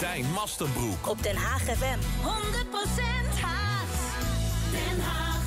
Martijn Mastenbroek. Op Den Haag FM. 100% Haag. Den Haag FM.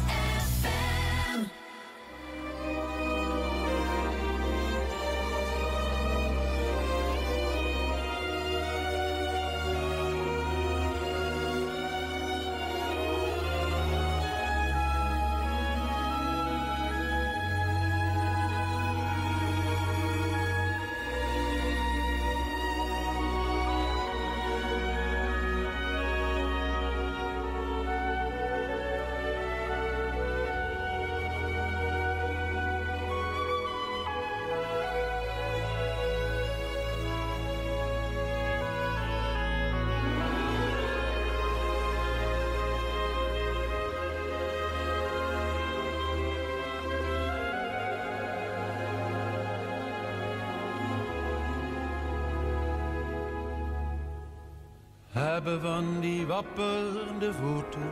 Hebben van die wapperende voeten,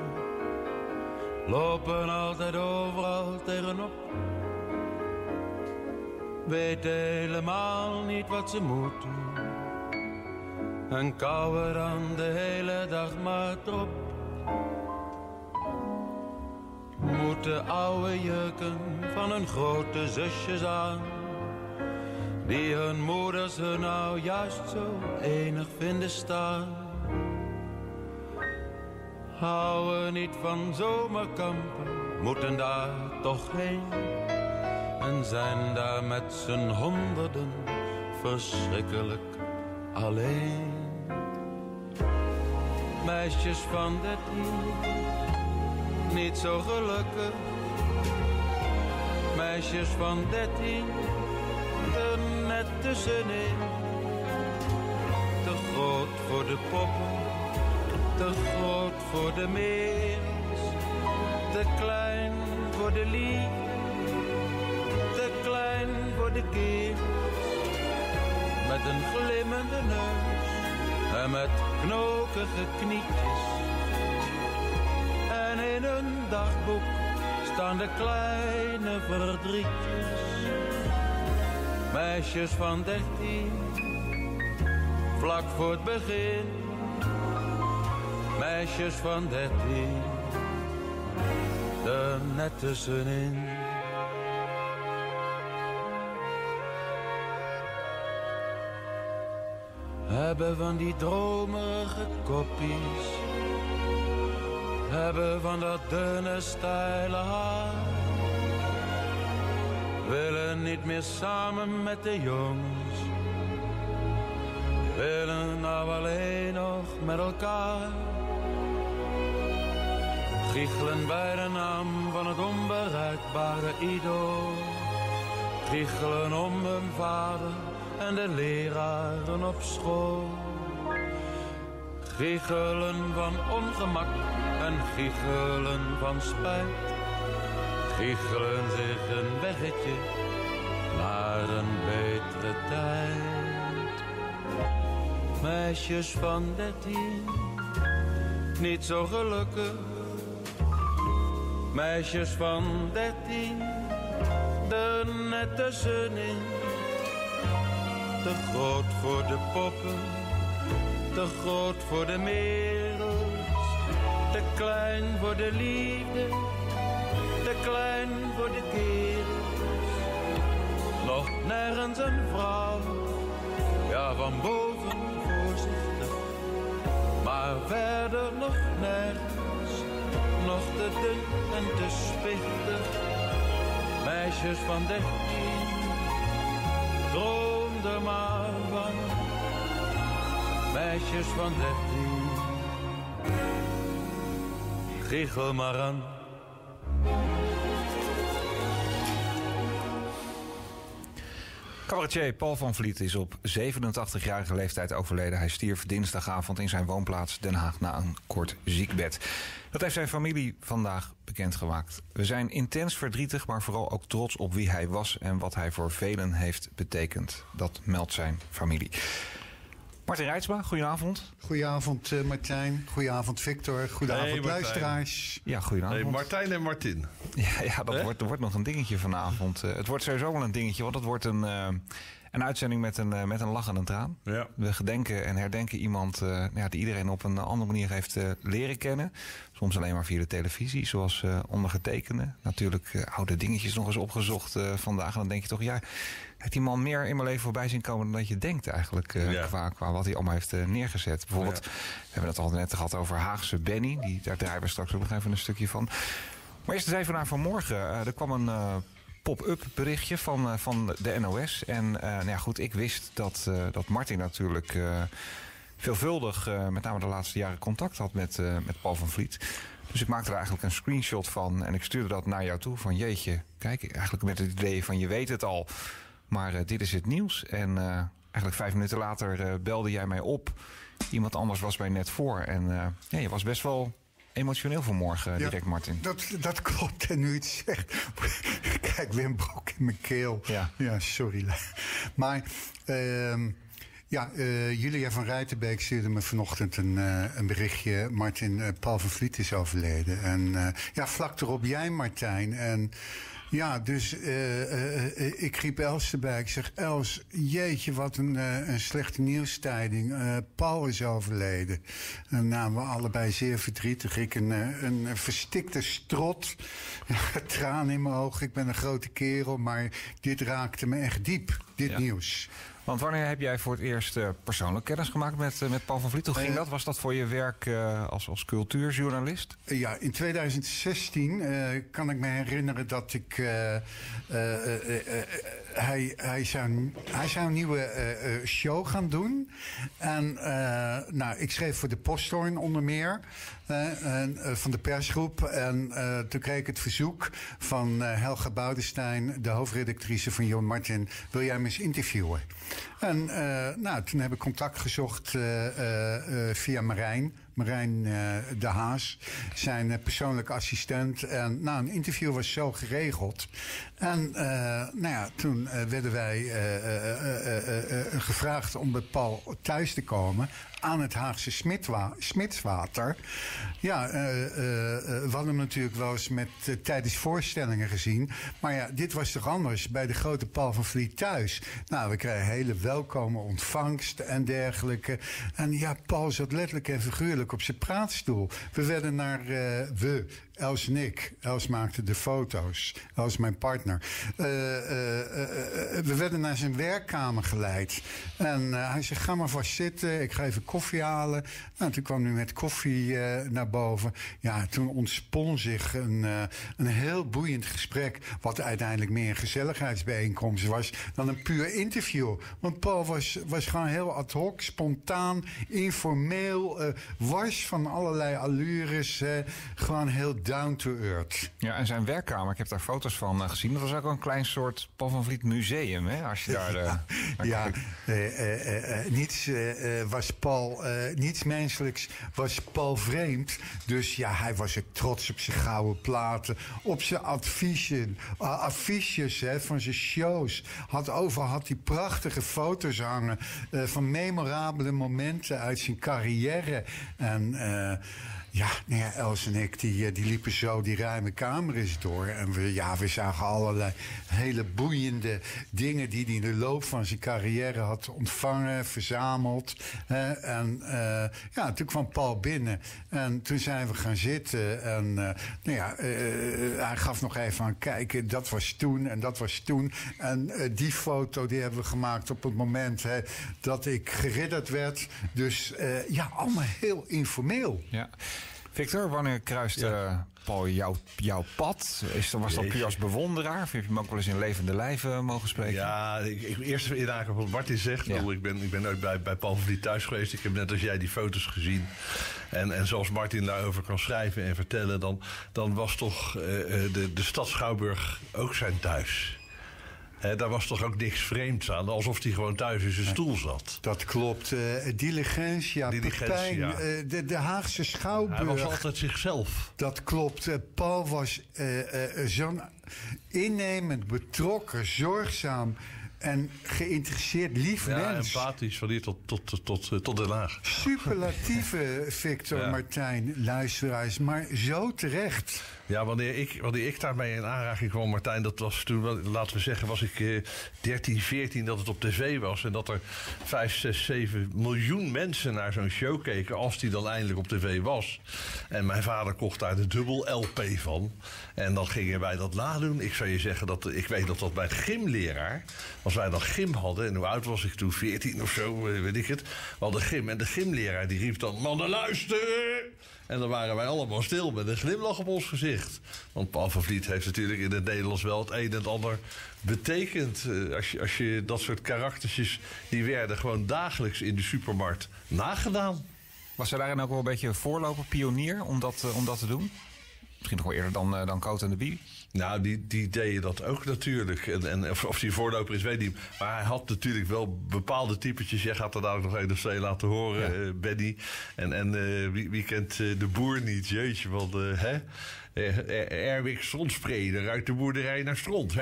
lopen altijd overal tegenop. Weten helemaal niet wat ze moeten, en kauwen dan de hele dag maar op. Moeten oude jurken van hun grote zusjes aan, die hun moeders hun nou juist zo enig vinden staan. Houden niet van zomerkampen, moeten daar toch heen. En zijn daar met z'n honderden verschrikkelijk alleen. Meisjes van 13, niet zo gelukkig. Meisjes van 13, er net tussenin. Te groot voor de poppen. Te groot voor de mens, te klein voor de lief, te klein voor de kind. Met een glimmende neus en met knokige knietjes. En in hun dagboek staan de kleine verdrietjes. Meisjes van 13, vlak voor het begin. Meisjes van 13, er net tussenin. Hebben van die dromerige kopjes, hebben van dat dunne steile haar. Willen niet meer samen met de jongens, willen nou alleen nog met elkaar. Giechelen bij de naam van het onbereikbare idool. Giechelen om hun vader en de leraren op school. Giechelen van ongemak en giechelen van spijt. Giechelen zich een weggetje naar een betere tijd. Meisjes van 13, niet zo gelukkig. Meisjes van 13, er net tussenin. Te groot voor de poppen, te groot voor de wereld. Te klein voor de liefde, te klein voor de kerels. Nog nergens een vrouw, ja van boven voorzichtig. Maar verder nog nergens. Nog te dun en te spichtig. Meisjes van 13, droom er maar van. Meisjes van 13, giechel maar aan. Cabaretier Paul van Vliet is op 87-jarige leeftijd overleden. Hij stierf dinsdagavond in zijn woonplaats Den Haag na een kort ziekbed. Dat heeft zijn familie vandaag bekendgemaakt. We zijn intens verdrietig, maar vooral ook trots op wie hij was en wat hij voor velen heeft betekend. Dat meldt zijn familie. Martijn Reitsma, goedenavond. Goedenavond Martijn, goedenavond Victor, goedenavond hey, luisteraars. Ja, goedenavond. Hey, Martijn en Martin. Ja, dat wordt nog een dingetje vanavond. Het wordt sowieso wel een dingetje, want het wordt een Een uitzending met een lach en een traan. Ja. We gedenken en herdenken iemand die iedereen op een andere manier heeft leren kennen. Soms alleen maar via de televisie, zoals ondergetekende. Natuurlijk oude dingetjes nog eens opgezocht vandaag. En dan denk je toch, ja, heeft die man meer in mijn leven voorbij zien komen dan dat je denkt eigenlijk. Qua wat hij allemaal heeft neergezet. Bijvoorbeeld, we hebben het al net gehad over Haagse Benny. Daar draaien we straks ook nog even een stukje van. Maar eerst eens even naar vanmorgen. Er kwam een pop-up berichtje van de NOS. En ik wist dat Martin natuurlijk veelvuldig, met name de laatste jaren, contact had met Paul van Vliet. Dus ik maakte er eigenlijk een screenshot van en ik stuurde dat naar jou toe. Van jeetje, kijk, eigenlijk met het idee van je weet het al. Maar dit is het nieuws. En eigenlijk 5 minuten later belde jij mij op. Iemand anders was mij net voor. En je was best wel emotioneel vanmorgen direct, Martin. Dat klopt. En nu het zegt, kijk, weer een brok in mijn keel. Ja sorry. Maar Julia van Rijtenbeek stuurde me vanochtend een berichtje. Martin, Paul van Vliet is overleden. En vlak erop jij, Martijn. En ja, dus ik riep Els erbij. Ik zeg, Els, jeetje, wat een slechte nieuwstijding. Paul is overleden. En namen we allebei zeer verdrietig. Ik een verstikte strot. Traan in mijn oog. Ik ben een grote kerel, maar dit raakte me echt diep. Dit nieuws. Want wanneer heb jij voor het eerst persoonlijk kennis gemaakt met Paul van Vliet? Hoe ging dat? Was dat voor je werk als cultuurjournalist? In 2016 kan ik me herinneren dat ik... Hij zou een nieuwe show gaan doen. En ik schreef voor de Posthoorn onder meer. Van de persgroep. En toen kreeg ik het verzoek van Helga Boudenstein, de hoofdredactrice van Joan Martin. Wil jij me eens interviewen? En toen heb ik contact gezocht via Martijn de Haas, zijn persoonlijke assistent. En een interview was zo geregeld. En toen werden wij gevraagd om bij Paul thuis te komen aan het Haagse Smitswater. We hadden hem natuurlijk wel eens tijdens voorstellingen gezien. Maar ja, dit was toch anders bij de grote Paul van Vliet thuis. Nou, we kregen hele welkome ontvangst en dergelijke. En ja, Paul zat letterlijk en figuurlijk op zijn praatstoel. We werden naar Els en ik. Els maakte de foto's. Els mijn partner. We werden naar zijn werkkamer geleid. En hij zei, ga maar vast zitten. Ik ga even koffie halen. Nou, toen kwam hij met koffie naar boven. Ja, toen ontspon zich een heel boeiend gesprek. Wat uiteindelijk meer een gezelligheidsbijeenkomst was dan een puur interview. Want Paul was gewoon heel ad hoc, spontaan, informeel. Wars van allerlei allures. Gewoon heel down to earth. Ja, en zijn werkkamer, ik heb daar foto's van gezien. Dat was ook een klein soort Paul van Vliet museum, hè? Als je daar... Niets menselijks was Paul vreemd. Dus ja, hij was ook trots op zijn gouden platen. Op zijn affiches van zijn shows. Had hij prachtige foto's hangen van memorabele momenten uit zijn carrière. En... Els en ik die liepen zo die ruime kamer eens door. En we zagen allerlei hele boeiende dingen die hij in de loop van zijn carrière had ontvangen, verzameld. Toen kwam Paul binnen. En toen zijn we gaan zitten. En hij gaf nog even aan kijken. Dat was toen en dat was toen. En die foto die hebben we gemaakt op het moment dat ik geridderd werd. Dus allemaal heel informeel. Ja. Victor, wanneer kruist Paul jouw pad? Was dat puur als bewonderaar? Of heb je hem ook wel eens in levende lijven mogen spreken? Ja, ik eerst inhaken op wat Martin zegt. Ja. Ik ben ook bij Paul van Vliet thuis geweest. Ik heb net als jij die foto's gezien. En zoals Martin daarover kan schrijven en vertellen... dan was toch de stad Schouwburg ook zijn thuis. Daar was toch ook niks vreemds aan. Alsof hij gewoon thuis in zijn stoel zat. Dat klopt. Diligentia, Pepijn, de Haagse Schouwburg. Hij was altijd zichzelf. Dat klopt. Paul was zo'n innemend, betrokken, zorgzaam... en geïnteresseerd lief mens. Ja, empathisch van hier tot Den Haag. Superlatieve Victor, ja. Martijn, luisteraars, maar zo terecht. Ja, wanneer ik daarmee in aanraking kwam, Martijn, dat was toen, laten we zeggen, was ik 13, 14, dat het op tv was. En dat er 5, 6, 7 miljoen mensen naar zo'n show keken, als die dan eindelijk op tv was. En mijn vader kocht daar de dubbel LP van. En dan gingen wij dat nadoen. Ik zou je zeggen, ik weet dat bij het gymleraar, als wij dan gym hadden, en hoe oud was ik toen, 14 of zo, weet ik het. We hadden gym en de gymleraar die riep dan, mannen luisteren! En dan waren wij allemaal stil met een glimlach op ons gezicht. Want Paul van Vliet heeft natuurlijk in het Nederlands wel het een en het ander betekend. Als je dat soort karaktertjes, die werden gewoon dagelijks in de supermarkt nagedaan. Was er daarin ook wel een beetje voorloper, pionier, om dat te doen? Misschien nog wel eerder dan Koot en de Bie? Nou, die deden dat ook natuurlijk. En of die voorloper is, weet ik niet. Maar hij had natuurlijk wel bepaalde typetjes. Jij gaat er dadelijk nog één of twee laten horen, ja. Benny. En wie kent de boer niet? Jeetje, want hè? Erwik Strondspreder uit de boerderij naar Stront.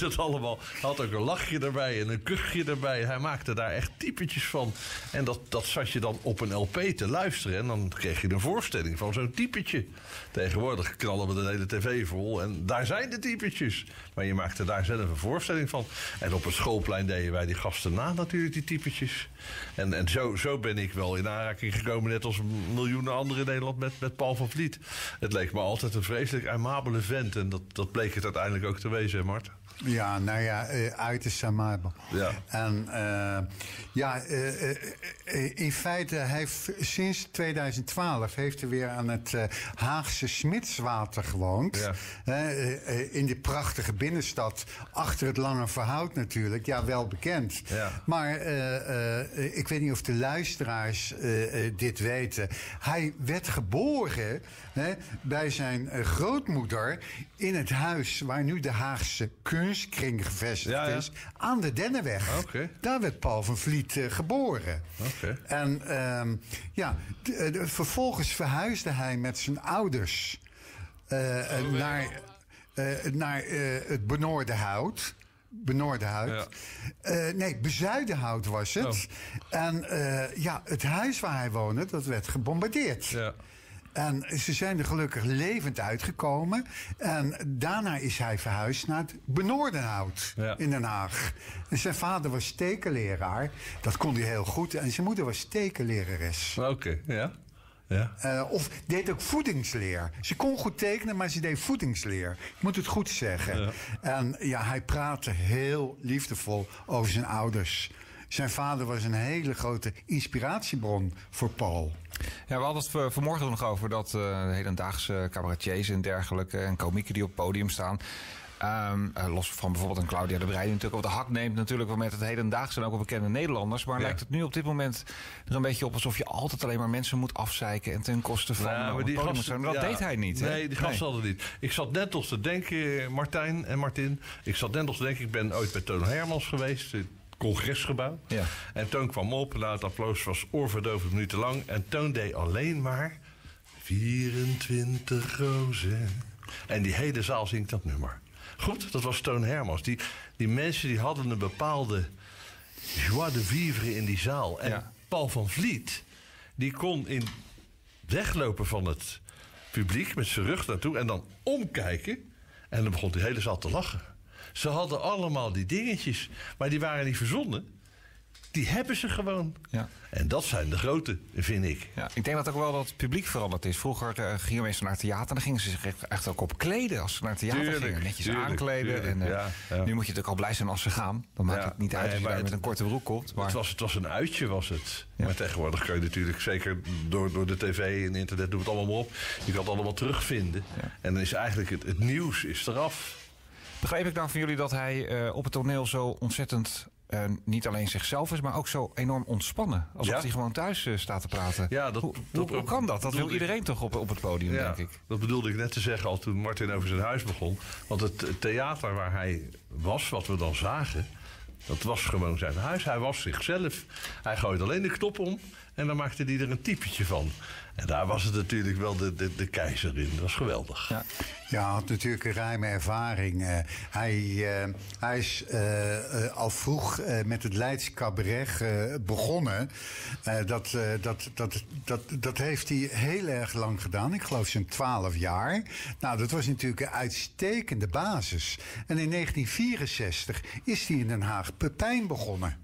Dat allemaal. Hij had ook een lachje erbij en een kuchje erbij. Hij maakte daar echt typetjes van. En dat zat je dan op een LP te luisteren. En dan kreeg je een voorstelling van zo'n typetje. Tegenwoordig knallen we de hele tv vol. En daar zijn de typetjes. Maar je maakte daar zelf een voorstelling van. En op het schoolplein deden wij die gasten na natuurlijk, die typetjes. En zo ben ik wel in aanraking gekomen. Net als miljoenen anderen in Nederland met Paul van Vliet. Het leek me altijd een vreselijk aimabele vent. En dat bleek het uiteindelijk ook te wezen, Mart. Ja, nou ja, uiterst aimabel. Ja. In feite, sinds 2012 heeft hij weer aan het Haagse Smitswater gewoond. Ja. In die prachtige binnenstad, achter het Lange Voorhout natuurlijk. Ja, wel bekend. Ja. Maar ik weet niet of de luisteraars dit weten. Hij werd geboren bij zijn grootmoeder in het huis waar nu de Haagse Kunstkring gevestigd is, aan de Denneweg. Okay. Daar werd Paul van Vliet geboren. Okay. En vervolgens verhuisde hij met zijn ouders naar het Benoordenhout. Benoordenhout. Ja. Bezuidenhout was het. Oh. En het huis waar hij woonde, dat werd gebombardeerd. Ja. En ze zijn er gelukkig levend uitgekomen. En daarna is hij verhuisd naar het Benoordenhout in Den Haag. En zijn vader was tekenleraar. Dat kon hij heel goed. En zijn moeder was tekenlerares. Oké, ja. Ja. Of deed ook voedingsleer. Ze kon goed tekenen, maar ze deed voedingsleer. Ik moet het goed zeggen. Ja. En ja, hij praatte heel liefdevol over zijn ouders. Zijn vader was een hele grote inspiratiebron voor Paul. Ja, we hadden het vanmorgen nog over dat hedendaagse cabaretiers en dergelijke en komieken die op het podium staan. Los van bijvoorbeeld een Claudia de Breij, die natuurlijk op de hak neemt natuurlijk met het hedendaagse en ook wel bekende Nederlanders. Maar lijkt het nu op dit moment er een beetje op alsof je altijd alleen maar mensen moet afzeiken en ten koste van... Nou, maar die gasten, maar dat deed hij niet. Nee, die gasten hadden niet. Ik zat net nog te denken, Martijn en Martin. Ik zat net nog te denken, ik ben ooit bij Toon Hermans geweest, Congresgebouw. Ja. En Toon kwam op. Nou, het applaus was oorverdovend minuten lang. En Toon deed alleen maar 24 rozen. En die hele zaal zingt dat nummer. Goed, dat was Toon Hermans. Die mensen die hadden een bepaalde joie de vivre in die zaal. En Paul van Vliet, die kon in weglopen van het publiek met zijn rug naartoe en dan omkijken. En dan begon die hele zaal te lachen. Ze hadden allemaal die dingetjes, maar die waren niet verzonnen. Die hebben ze gewoon. Ja. En dat zijn de grote, vind ik. Ja, ik denk dat ook wel dat het publiek veranderd is. Vroeger gingen mensen naar theater en dan gingen ze zich echt ook op kleden als ze naar theater gingen. Netjes aankleden. Tuurlijk. Nu moet je natuurlijk al blij zijn als ze gaan. Dan maakt het niet uit als je daar met een korte broek komt. Maar... Het was een uitje, was het. Ja. Maar tegenwoordig kun je natuurlijk, zeker door de tv en internet, doen we het allemaal maar op. Je kan het allemaal terugvinden. Ja. En dan is eigenlijk het nieuws is eraf. Begreep ik dan van jullie dat hij op het toneel zo ontzettend... niet alleen zichzelf is, maar ook zo enorm ontspannen. Alsof hij gewoon thuis staat te praten. Ja, hoe kan dat? Dat wil iedereen toch op het podium, denk ik. Dat bedoelde ik net te zeggen al toen Martin over zijn huis begon. Want het theater waar hij was, wat we dan zagen... dat was gewoon zijn huis. Hij was zichzelf. Hij gooide alleen de knop om En dan maakte die er een typetje van. En daar was het natuurlijk wel de keizer in. Dat was geweldig. Ja, had natuurlijk een ruime ervaring. Hij is al vroeg met het Leids cabaret begonnen. Dat heeft hij heel erg lang gedaan. Ik geloof zo'n 12 jaar. Nou, dat was natuurlijk een uitstekende basis. En in 1964 is hij in Den Haag Pepijn begonnen.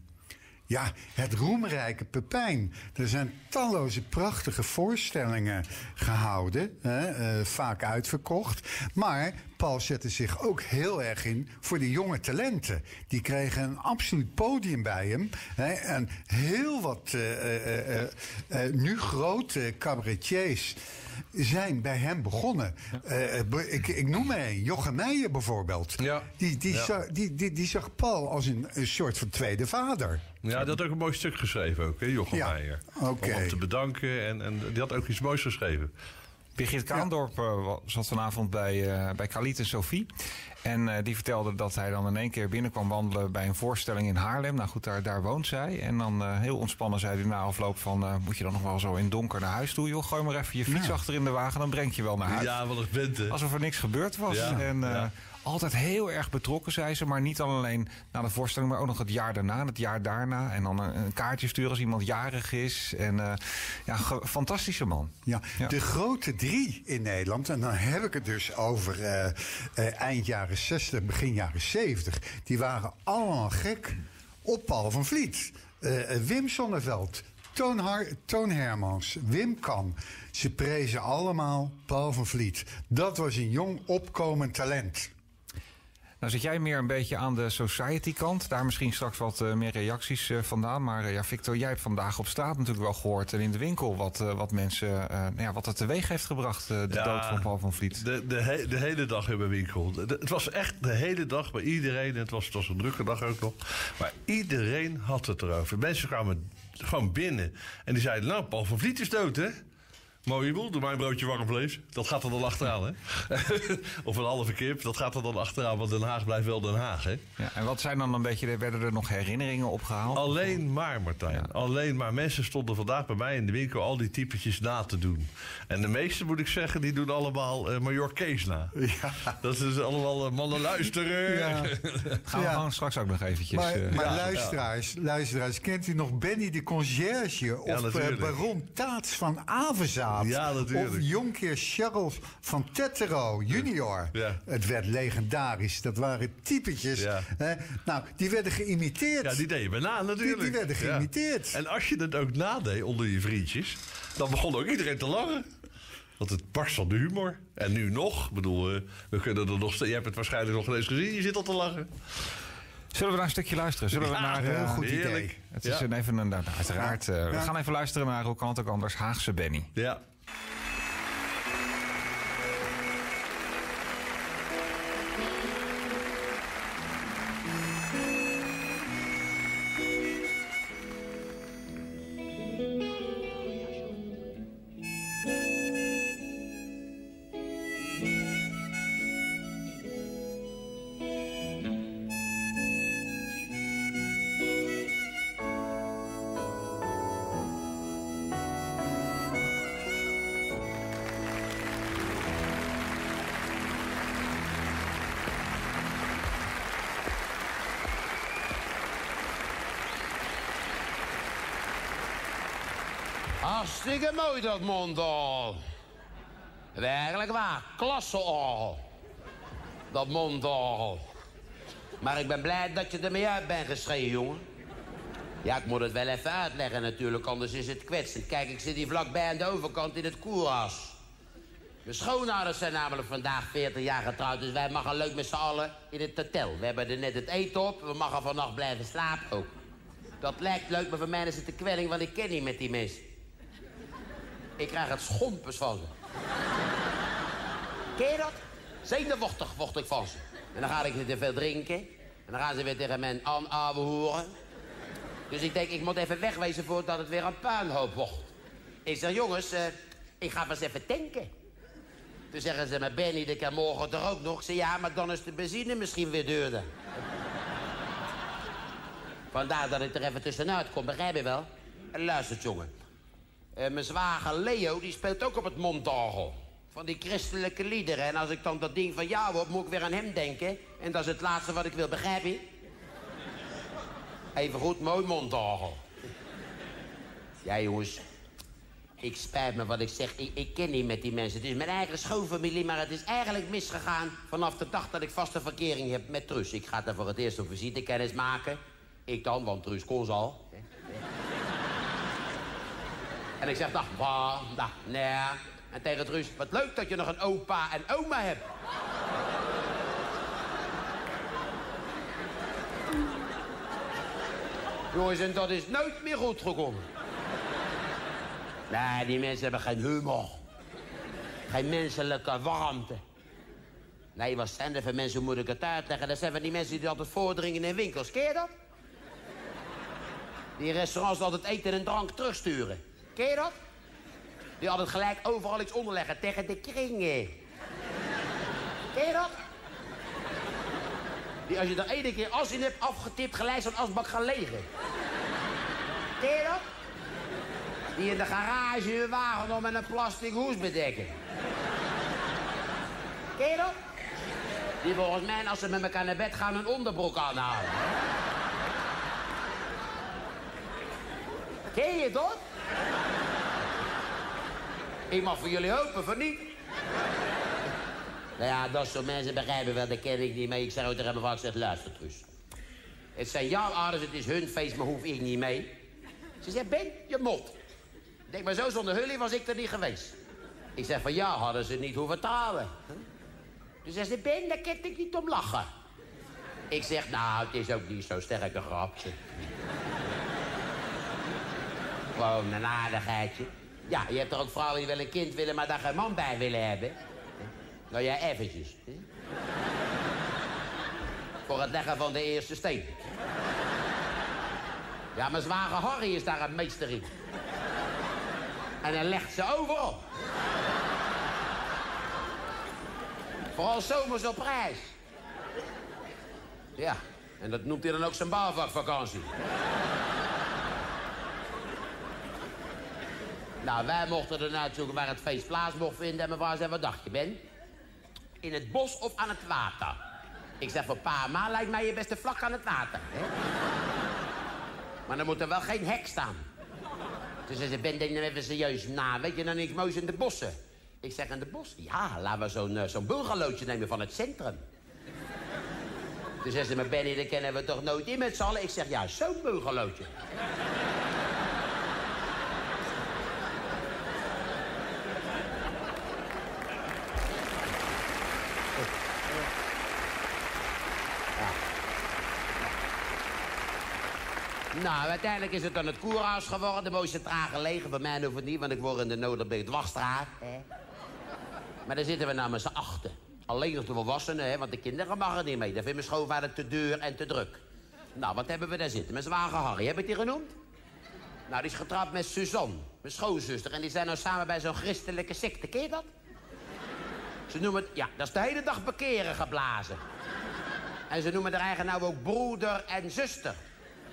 Ja, het roemrijke Pepijn. Er zijn talloze prachtige voorstellingen gehouden. Vaak uitverkocht. Maar Paul zette zich ook heel erg in voor de jonge talenten. Die kregen een absoluut podium bij hem. En heel wat nu grote cabaretiers zijn bij hem begonnen. Ik noem maar een, Jean Meijer bijvoorbeeld. Ja. Die zag Paul als een soort van tweede vader. Ja, die had ook een mooi stuk geschreven ook, hè, Meijer. Okay. Om hem te bedanken en die had ook iets moois geschreven. Birgit Kaandorp zat vanavond bij Khalid en Sophie. En die vertelde dat hij dan in één keer binnenkwam wandelen bij een voorstelling in Haarlem. Nou goed, daar woont zij. En dan heel ontspannen zei hij na afloop van... moet je dan nog wel zo in donker naar huis toe? Joh, gooi maar even je fiets achter in de wagen, dan breng je wel naar huis. Ja, wat een bent. Alsof er niks gebeurd was. Ja. En, altijd heel erg betrokken, zei ze. Maar niet alleen na de voorstelling, maar ook nog het jaar daarna, het jaar daarna. En dan een kaartje sturen als iemand jarig is. En fantastische man. Ja, ja. De grote drie in Nederland. En dan heb ik het dus over eind jaren 60, begin jaren 70. Die waren allemaal gek op Paul van Vliet. Wim Sonneveld, Toon Hermans, Wim Kan. Ze prezen allemaal Paul van Vliet. Dat was een jong opkomend talent. Nou zit jij meer een beetje aan de society kant. Daar misschien straks wat meer reacties vandaan. Maar Victor, jij hebt vandaag op straat natuurlijk wel gehoord... en in de winkel wat mensen... wat het teweeg heeft gebracht, dood van Paul van Vliet. De hele dag in mijn winkel. Het was echt de hele dag bij iedereen. Het was een drukke dag ook nog. Maar iedereen had het erover. Mensen kwamen gewoon binnen. En die zeiden, nou, Paul van Vliet is dood, hè? Mooie boel, doe maar een broodje warm vlees. Dat gaat er dan achteraan, hè? Of een halve kip, dat gaat er dan achteraan. Want Den Haag blijft wel Den Haag, hè? Ja, en wat zijn dan een beetje... Werden er nog herinneringen opgehaald? Alleen maar, Martijn. Ja. Alleen maar. Mensen stonden vandaag bij mij in de winkel al die typetjes na te doen. En de meeste, moet ik zeggen, die doen allemaal Major Kees na. Ja. Dat is allemaal mannen luisteren. Ja. Gaan we gewoon straks ook nog eventjes... Maar luisteraars, kent u nog Benny de Concierge? Of Baron Taats van Avezaal? Ja, natuurlijk. Of jonkheer Charles van Tettero junior. Ja. Het werd legendarisch. Dat waren typetjes. Ja. Nou, die werden geïmiteerd. Ja, die deden we na natuurlijk. Die werden geïmiteerd. Ja. En als je dat ook nadeed onder je vriendjes... dan begon ook iedereen te lachen. Want het barst van de humor. En nu nog. Ik bedoel, we kunnen er nog... Je hebt het waarschijnlijk nog eens gezien. Je zit al te lachen. Zullen we naar een stukje luisteren? Zullen we naar heel goed idee. Heerlijk. Het is even een uiteraard. We gaan even luisteren naar hoe kan het ook anders, Haagse Benny. Ja. Hartstikke mooi dat mondal. Werkelijk waar, klasse al. Dat mondal. Maar ik ben blij dat je ermee uit bent geschreven, jongen. Ja, ik moet het wel even uitleggen natuurlijk, anders is het kwetsend. Kijk, ik zit hier vlakbij aan de overkant in het koerhuis. Mijn schoonouders zijn namelijk vandaag 40 jaar getrouwd, dus wij mogen leuk met z'n allen in het hotel. We hebben er net het eten op, we mogen vannacht blijven slapen ook. Dat lijkt leuk, maar voor mij is het een kwelling, want ik ken niet met die mensen. Ik krijg het schompers van ze. Ken je dat? Zenuwachtig word ik van ze. En dan ga ik ze te veel drinken. En dan gaan ze weer tegen mijn ouwe hoeren. Dus ik denk, ik moet even wegwezen voordat het weer een puinhoop wordt. Ik zeg, jongens, ik ga eens even tanken. Toen zeggen ze, maar Benny, dat kan morgen er ook nog. Ik zeg, ja, maar dan is de benzine misschien weer duurder. Vandaar dat ik er even tussenuit kom, begrijp je wel? En luistert, jongen. Mijn zwager Leo, die speelt ook op het mondorgel. Van die christelijke liederen. En als ik dan dat ding van jou op, moet ik weer aan hem denken. En dat is het laatste wat ik wil, begrijp je? Even goed, mooi mondorgel. Ja, jongens. Ik spijt me wat ik zeg. Ik ken niet met die mensen. Het is mijn eigen schoonfamilie, maar het is eigenlijk misgegaan vanaf de dag dat ik vaste verkering heb met Truus. Ik ga daar voor het eerst een visitekennis maken. Ik dan, want Truus kon ze al. En ik zeg, dag, bah, dag, nee. En tegen Truus, wat leuk dat je nog een opa en oma hebt. Jongens, en dat is nooit meer goed gekomen. Nee, die mensen hebben geen humor. Geen menselijke warmte. Nee, wat zijn er voor mensen, hoe moet ik het uitleggen? Dat zijn van die mensen die altijd voordringen in winkels. Ken je dat? Die restaurants altijd eten en drank terugsturen. Ken je dat? Die altijd gelijk overal iets onderleggen tegen de kringen. Ken je dat? Die als je er één keer as in hebt afgetipt, gelijk zo'n asbak gaan legen. Ken je dat? Die in de garage hun wagen nog met een plastic hoes bedekken. Ken je dat? Die volgens mij, als ze met elkaar naar bed gaan, hun onderbroek aanhouden. Ken je dat? Ik mag voor jullie hopen, voor niet. Nou ja, dat soort mensen begrijpen wel, dat ken ik niet mee. Ik zeg ook tegen mijn vader, luister Truus. Het zijn jouw ouders, het is hun feest, maar hoef ik niet mee. Ze zegt, Ben, je mot. Denk maar zo, zonder jullie was ik er niet geweest. Ik zeg van, ja, hadden ze niet hoeven talen. Dus zegt ze, Ben, daar kan ik niet om lachen. Ik zeg, nou, het is ook niet zo'n sterke grapje. Gewoon een aardigheidje. Ja, je hebt er ook vrouwen die wel een kind willen, maar daar geen man bij willen hebben. Nou ja, eventjes. Voor het leggen van de eerste steen. Ja, mijn zware Harry is daar een meester in. En hij legt ze overal. Vooral zomers op reis. Ja, en dat noemt hij dan ook zijn bouwvakvakantie. Nou, wij mochten ernaar zoeken waar het feest plaats mocht vinden. En mijn vader zei, wat dacht je, Ben? In het bos of aan het water? Ik zeg, voor pa, ma, lijkt mij je beste vlak aan het water. Hè? Maar dan moet er wel geen hek staan. Dus zei ze, Ben, denk nou even serieus na. Weet je nou niks moois in de bossen? Ik zeg, in de bossen? Ja, laten we zo'n bungalowtje nemen van het centrum. Toen zei ze, maar Benny, dat kennen we toch nooit in met z'n allen? Ik zeg, ja, zo'n bungalowtje. Nou, uiteindelijk is het dan het koerhuis geworden. De mooiste traag gelegen. Bij mij hoeft het niet, want ik word in de Noorderbeek dwarsstraat. Maar daar zitten we nou met z'n achten. Alleen nog de volwassenen, hè, want de kinderen mag er niet mee. Daar vindt mijn schoonvader te duur en te druk. Nou, wat hebben we daar zitten? Mijn zwager Harry, heb ik die genoemd? Nou, die is getrouwd met Suzanne, mijn schoonzuster. En die zijn nou samen bij zo'n christelijke secte. Ken je dat? Ze noemen het, ja, dat is de hele dag bekeren geblazen. En ze noemen haar eigen nou ook broeder en zuster.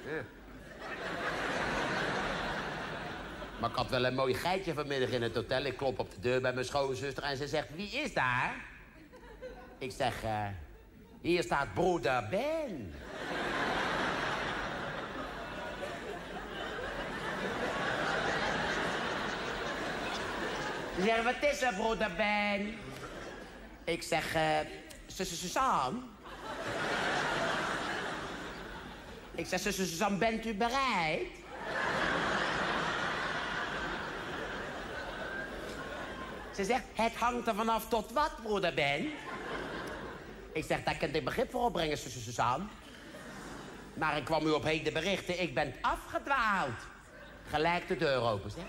Ja. Maar ik had wel een mooi geitje vanmiddag in het hotel. Ik klop op de deur bij mijn schoonzuster en ze zegt, wie is daar? Ik zeg, hier staat broeder Ben. Ze zegt, wat is er, broeder Ben? Ik zeg, Suzanne? Ik zeg, Suzanne, bent u bereid? Ze zegt, het hangt er vanaf tot wat, broeder Ben? Ik zeg, daar kan ik begrip voor opbrengen, Suzanne. Maar ik kwam u op heden berichten, ik ben afgedwaald. Gelijk de deur open, zeg.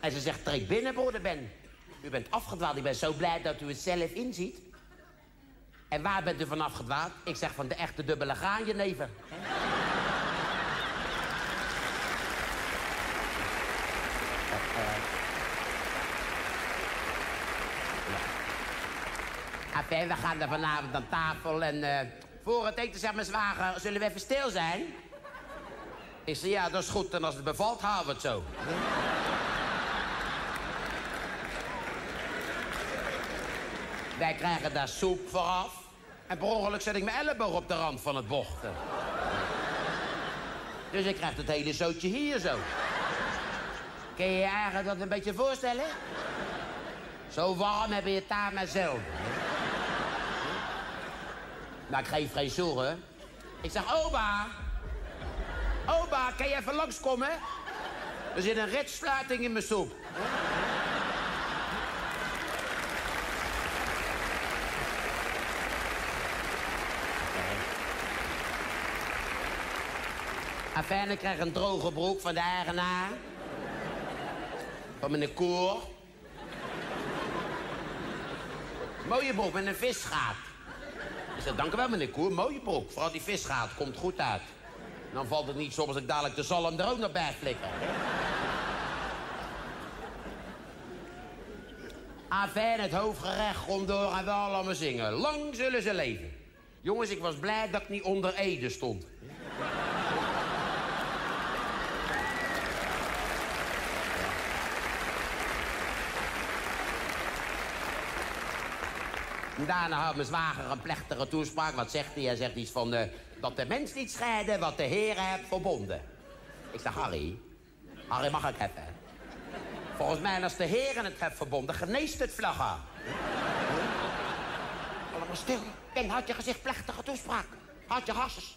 En ze zegt, trek binnen, broeder Ben. U bent afgedwaald, ik ben zo blij dat u het zelf inziet. En waar bent u van afgedwaald? Ik zeg, van de echte dubbele graanjenever. Afijn, we gaan er vanavond aan tafel en voor het eten zegt mijn zwager, zullen we even stil zijn? Ik zei, ja, dat is goed. En als het bevalt, halen we het zo. Wij krijgen daar soep vooraf. En per ongeluk zet ik mijn elleboog op de rand van het bochten. Dus ik krijg het hele zootje hier zo. Kun je je eigenlijk dat een beetje voorstellen? Zo warm heb je het daar maar zelf. Maar ik geef geen zorgen. Ik zeg, opa. Opa, kan je even langskomen? Er zit een ritsfluiting in mijn soep. Enfin, ik krijg een droge broek van de eigenaar. Van meneer Koer. Mooie broek met een visschaat. Ik zeg, dank u wel meneer Koer, mooie broek. Vooral die visschaat, komt goed uit. En dan valt het niet zo als ik dadelijk de zalm er ook nog bij flikker. Enfin, het hoofdgerecht komt door en we allemaal zingen. Lang zullen ze leven. Jongens, ik was blij dat ik niet onder Ede stond. Daarna had mijn zwager een plechtige toespraak. Wat zegt hij? Hij zegt iets van dat de mens niet scheiden wat de Heer heeft verbonden. Ik zeg, Harry, Harry mag ik hebben. Volgens mij als de Heer het heeft verbonden, geneest het vlaggen. Allemaal stil. Ken, had je gezicht plechtige toespraak. Had je hasses.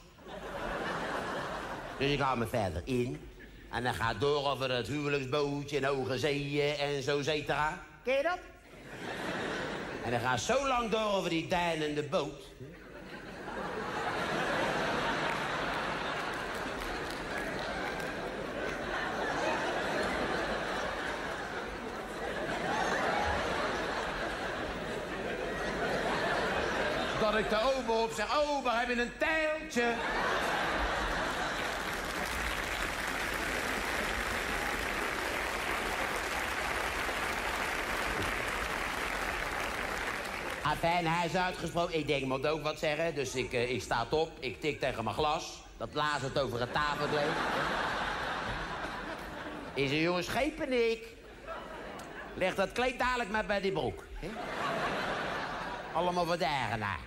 Dus ik hou me verder in. En dan gaat door over het huwelijksbootje en hoge zeeën en zo cetera. Ken je dat? En dan gaan ze zo lang door over die deinende boot. Dat ik de ober op zeg, ober, heb je een tijltje? Afijn, hij is uitgesproken. Ik denk, ik moet ook wat zeggen. Dus ik sta op, ik tik tegen mijn glas. Dat lazert over het tafelkleed. Ik zeg, jongens, geen paniek. Leg dat kleed dadelijk maar bij die broek. He? Allemaal voor de eigenaar.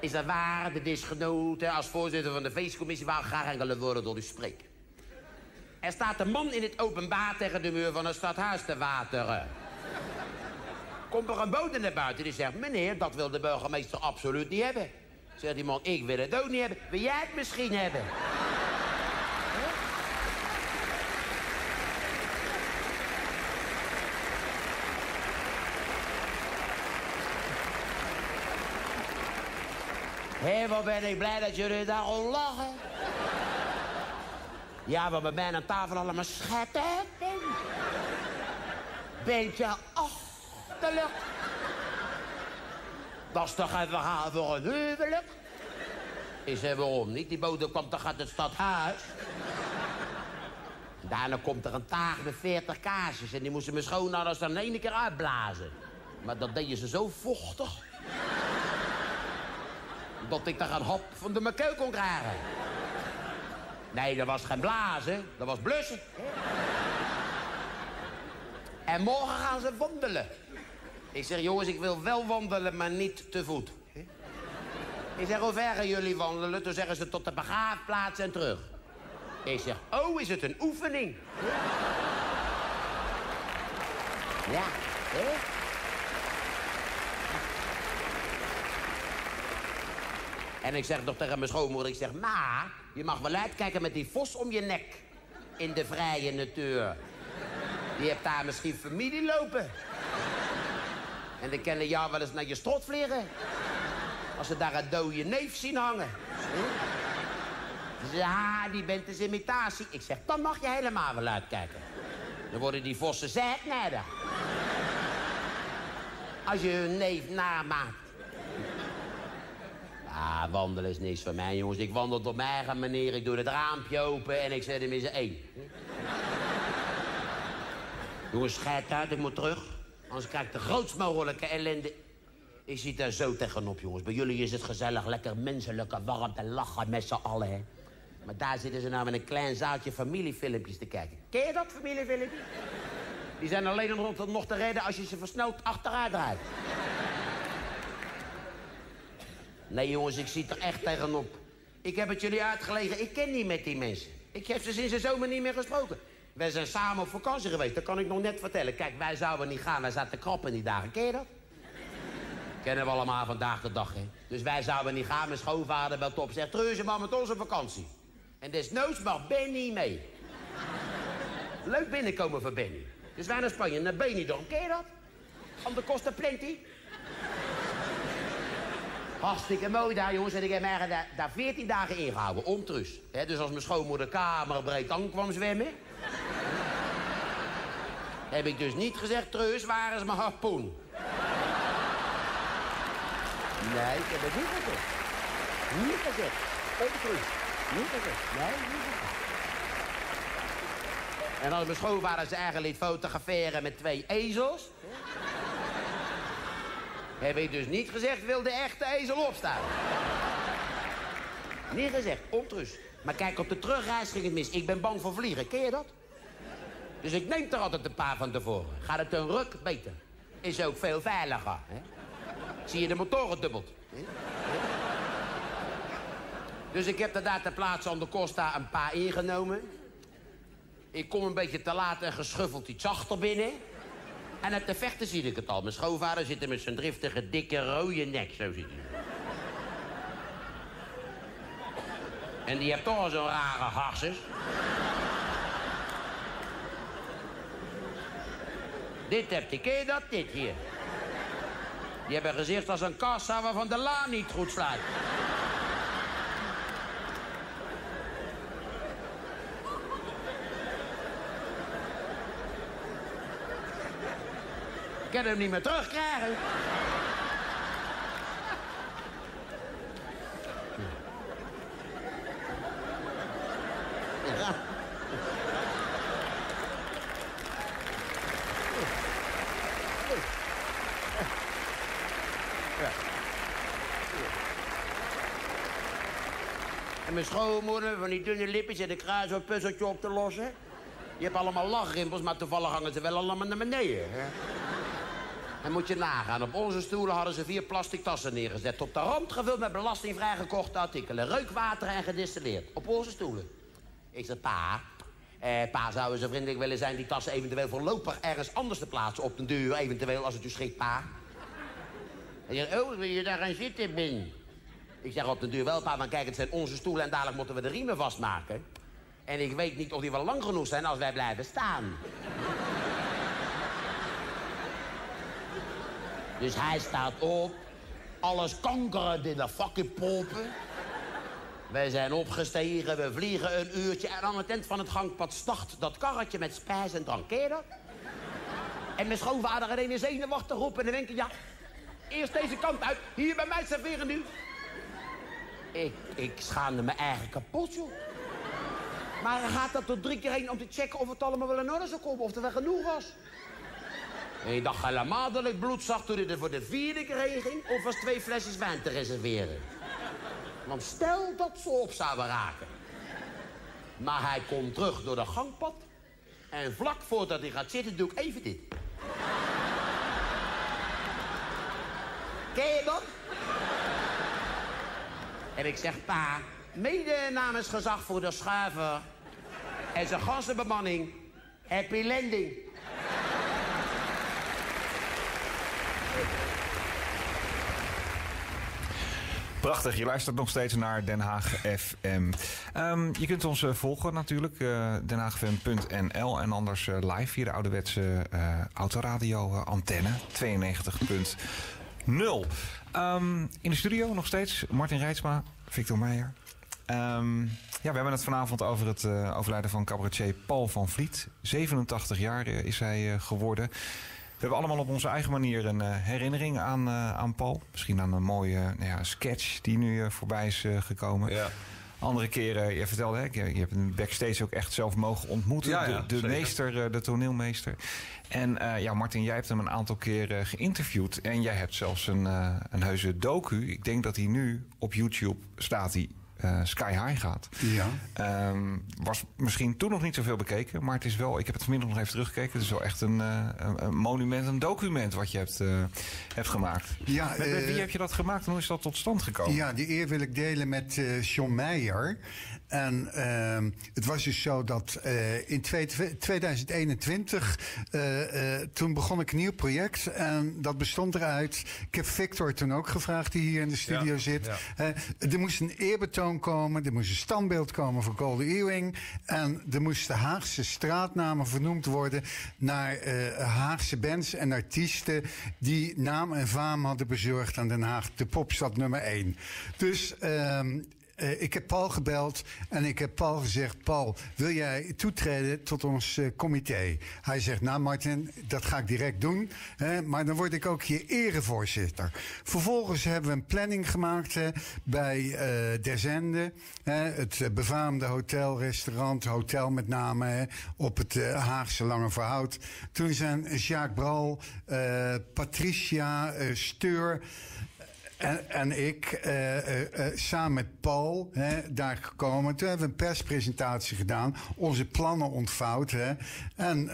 Is dat waar? De disgenoten als voorzitter van de feestcommissie wou graag enkele woorden door u spreken. Er staat een man in het openbaar tegen de muur van het stadhuis te wateren. Komt er een bode naar buiten die zegt, meneer, dat wil de burgemeester absoluut niet hebben. Zegt die man, ik wil het ook niet hebben. Wil jij het misschien hebben? Hé, wat ben ik blij dat jullie daarom lachen. Ja, wat we bij aan tafel allemaal schetten hebben. Beetje achterlijk. Dat is toch even gaan voor een huwelijk? Ik zeg, waarom niet? Die bode komt toch uit het stadhuis? En daarna komt er een taart met 40 kaarsjes en die moesten mijn schoonouders dan in één keer uitblazen. Maar dat deden ze zo vochtig. Dat ik daar een hap van de mekeu kon krijgen. Nee, dat was geen blazen, dat was blussen. En morgen gaan ze wandelen. Ik zeg, jongens, ik wil wel wandelen, maar niet te voet. Ik zeg, hoe ver gaan jullie wandelen? Toen zeggen ze tot de begraafplaats en terug. Ik zeg, oh, is het een oefening? Ja, hè? En ik zeg nog tegen mijn schoonmoeder, ik zeg, ma, je mag wel uitkijken met die vos om je nek. In de vrije natuur. Je hebt daar misschien familie lopen. En dan kunnen jou wel eens naar je strot vliegen. Als ze daar een dode neef zien hangen. Ze zeggen, ha, die bent dus imitatie. Ik zeg, dan mag je helemaal wel uitkijken. Dan worden die vossen zeiknijder. Als je hun neef namaakt. Ah, wandelen is niks voor mij, jongens. Ik wandel op mijn eigen manier. Ik doe het raampje open en ik zet hem in zijn één. Jongens, schijt uit, ik moet terug. Anders krijg ik de grootst mogelijke ellende. Ik zit daar zo tegenop, jongens. Bij jullie is het gezellig, lekker menselijke warmte, lachen met z'n allen, hè. Maar daar zitten ze nou met een klein zaaltje familiefilmpjes te kijken. Ken je dat, familiefilmpjes? Die zijn alleen nog te redden als je ze versneld achteruit draait. Nee, jongens, ik zie er echt tegenop. Ik heb het jullie uitgelegd. Ik ken niet met die mensen. Ik heb ze sinds de zomer niet meer gesproken. Wij zijn samen op vakantie geweest, dat kan ik nog net vertellen. Kijk, wij zouden niet gaan, wij zaten krap in die dagen. Ken je dat? Kennen we allemaal vandaag de dag, hè? Dus wij zouden niet gaan, mijn schoonvader belt op, zegt... Treur ze maar met onze vakantie. En desnoods mag Benny mee. Leuk binnenkomen voor Benny. Dus wij naar Spanje, naar Benidorm, ken je dat? Om de kosten plenty. Hartstikke mooi daar, jongens. En ik heb mij daar 14 dagen ingehouden, ontrust. He, dus als mijn schoonmoeder kamerbreed aan kwam zwemmen... heb ik dus niet gezegd, Treus, waar is mijn harpoen? Nee, ik heb het niet gezegd. Niet gezegd. Ontrust. Niet gezegd. Nee, niet gezegd. En als mijn schoonvader zijn eigen liet fotograferen met 2 ezels... heb ik dus niet gezegd, wil de echte ezel opstaan. Niet gezegd, ontrust. Maar kijk, op de terugreis ging het mis. Ik ben bang voor vliegen, ken je dat? Dus ik neem er altijd een paar van tevoren. Gaat het een ruk beter. Is ook veel veiliger, hè? Zie je de motoren dubbelt. Hè? Dus ik heb er daar ter plaatse aan de Costa een paar ingenomen. Ik kom een beetje te laat en geschuffeld iets achter binnen. En uit de vechten zie ik het al. Mijn schoonvader zit er met zijn driftige, dikke, rode nek. Zo zit hij. En die heeft toch al zo'n rare harses. Dit heb je, ken je dat? Dit hier. Die hebben een gezicht als een kassa waarvan de laan niet goed sluit. Ik kan hem niet meer terugkrijgen. Ja. En mijn schoonmoeder van die dunne lippen zit een kruis zo'n puzzeltje op te lossen. Je hebt allemaal lachrimpels, maar toevallig hangen ze wel allemaal naar beneden. Hè? En moet je nagaan, op onze stoelen hadden ze 4 plastic tassen neergezet. Op de rand gevuld met belastingvrij gekochte artikelen. Reukwater en gedistilleerd. Op onze stoelen. Ik zei, pa... pa, zouden ze vriendelijk willen zijn die tassen eventueel voorlopig ergens anders te plaatsen op den duur, eventueel, als het u schikt, pa? Hij zegt, oh, wil je daar gaan zitten, Bin? Ik zeg, op den duur wel, pa, want kijk, het zijn onze stoelen en dadelijk moeten we de riemen vastmaken. En ik weet niet of die wel lang genoeg zijn als wij blijven staan. Dus hij staat op, alles kankeren in de fucking pompen. Wij zijn opgestegen, we vliegen een uurtje... en aan het eind van het gangpad start dat karretje met spijs en drank. Ken je dat? En mijn schoonvader en een is zenuwachtig op en dan denk ik... ja, eerst deze kant uit, hier bij mij serveren nu. Ik schaamde me eigen kapot, joh. Maar hij gaat er tot 3 keer heen om te checken of het allemaal wel in orde zou komen... of er wel genoeg was. En ik dacht helemaal dat ik bloed zag toen hij er voor de 4e keer heen ging... of was 2 flesjes wijn te reserveren. Want stel dat ze op zouden raken. Maar hij komt terug door de gangpad... en vlak voordat hij gaat zitten doe ik even dit. Ken je dat? En ik zeg, pa, mede namens gezag voor de schuiver... en zijn ganse bemanning, happy landing. Prachtig, je luistert nog steeds naar Den Haag FM. Je kunt ons volgen natuurlijk, denhaagfm.nl... en anders live via de ouderwetse autoradio-antenne 92.0. In de studio nog steeds Martijn Reitsma, Victor Meijer. Ja, we hebben het vanavond over het overlijden van cabaretier Paul van Vliet. 87 jaar is hij geworden... We hebben allemaal op onze eigen manier een herinnering aan Paul. Misschien aan een mooie sketch die nu voorbij is gekomen. Ja. Andere keren, je vertelde, hè, je hebt hem backstage ook echt zelf mogen ontmoeten. Ja, ja, de meester, de toneelmeester. En ja, Martin, jij hebt hem een aantal keren geïnterviewd. En jij hebt zelfs een heuse docu. Ik denk dat hij nu op YouTube staat. sky high gaat. Ja. Was misschien toen nog niet zoveel bekeken, maar het is wel, ik heb het vanmiddag nog even teruggekeken, het is wel echt een monument, een document wat je hebt gemaakt. Ja, met wie heb je dat gemaakt en hoe is dat tot stand gekomen? Ja, die eer wil ik delen met Jean Meijer. En het was dus zo dat in 2021, toen begon ik een nieuw project en dat bestond eruit, ik heb Victor toen ook gevraagd, die hier in de studio zit. Ja. Er moest een eerbetoon komen, er moest een standbeeld komen voor Golden Earring en er moesten Haagse straatnamen vernoemd worden naar Haagse bands en artiesten die naam en faam hadden bezorgd aan Den Haag, de popstad nummer 1. Dus ik heb Paul gebeld en ik heb Paul gezegd, Paul, wil jij toetreden tot ons comité? Hij zegt, nou Martin, dat ga ik direct doen. Hè, maar dan word ik ook je erevoorzitter. Vervolgens hebben we een planning gemaakt bij Derzende. Het befaamde hotelrestaurant, hotel met name op het Haagse Lange Voorhout. Toen zijn Jacques Bral, Patricia, Steur... En ik, samen met Paul, daar gekomen. Toen hebben we een perspresentatie gedaan. Onze plannen ontvouwd. En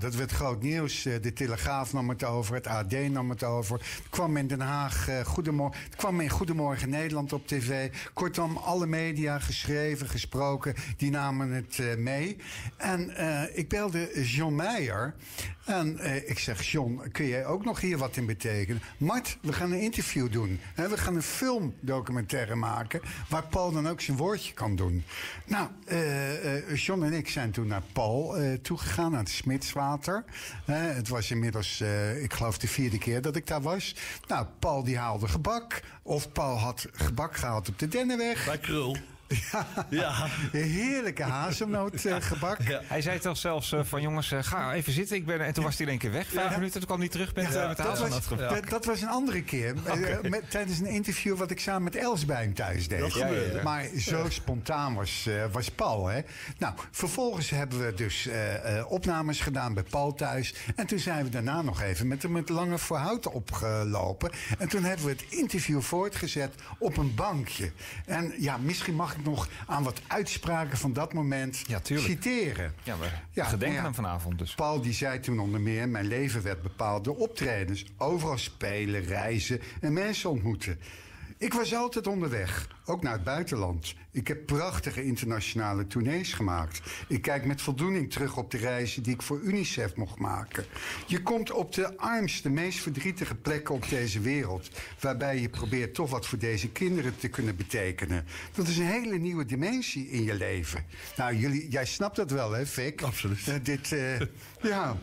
dat werd groot nieuws. De Telegraaf nam het over. Het AD nam het over. Het kwam in Den Haag het kwam in Goedemorgen Nederland op tv. Kortom, alle media geschreven, gesproken. Die namen het mee. En ik belde Jean Meijer. En ik zeg, John, kun jij ook nog hier wat in betekenen? Mart, we gaan een interview doen. We gaan een filmdocumentaire maken waar Paul dan ook zijn woordje kan doen. Nou, John en ik zijn toen naar Paul toegegaan, naar de Smitswater. Het was inmiddels, ik geloof, de 4e keer dat ik daar was. Nou, Paul die haalde gebak. Of Paul had gebak gehaald op de Denneweg. Bij Krul. Ja, heerlijke hazelnootgebak. Ja. Hij zei toch zelfs van jongens, ga even zitten. En toen was hij in één keer weg. 5 minuten, toen kwam hij terug met de hazelnootgebak. Dat was een andere keer. Okay. Tijdens een interview wat ik samen met Els bij hem thuis deed. Ja. Maar zo spontaan was Paul. Hè? Nou, vervolgens hebben we dus opnames gedaan bij Paul thuis. En toen zijn we daarna nog even met Lange Voorhout opgelopen. En toen hebben we het interview voortgezet op een bankje. En ja, misschien mag ik nog aan wat uitspraken van dat moment citeren. Ja, gedenken aan vanavond dus. Paul die zei toen onder meer, mijn leven werd bepaald door optredens. Overal spelen, reizen en mensen ontmoeten. Ik was altijd onderweg, ook naar het buitenland. Ik heb prachtige internationale tournees gemaakt. Ik kijk met voldoening terug op de reizen die ik voor UNICEF mocht maken. Je komt op de armste, meest verdrietige plekken op deze wereld, waarbij je probeert toch wat voor deze kinderen te kunnen betekenen. Dat is een hele nieuwe dimensie in je leven. Nou, jij snapt dat wel, hè, Vic? Absoluut. Nou